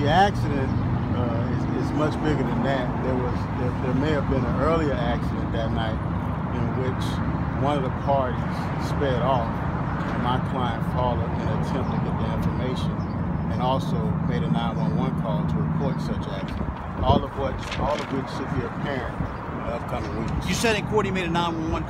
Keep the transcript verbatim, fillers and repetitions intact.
the accident uh, is, is much bigger than that. There was there, there may have been an earlier accident that night in which one of the parties sped off, and my client followed in an attempt to get the information and also made a nine one one call to report such accident, all of which, all of which should be apparent in the upcoming weeks. You said in court he made a nine one one call?